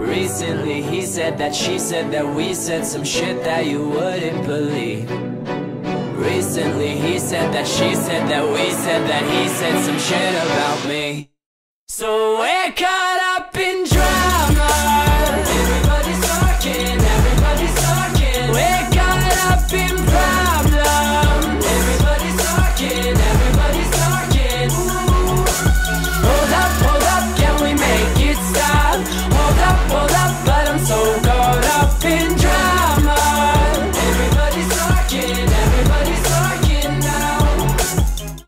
Recently he said that, she said that, we said some shit that you wouldn't believe. Recently he said that, she said that, we said that, he said some shit about me. So we're caught up in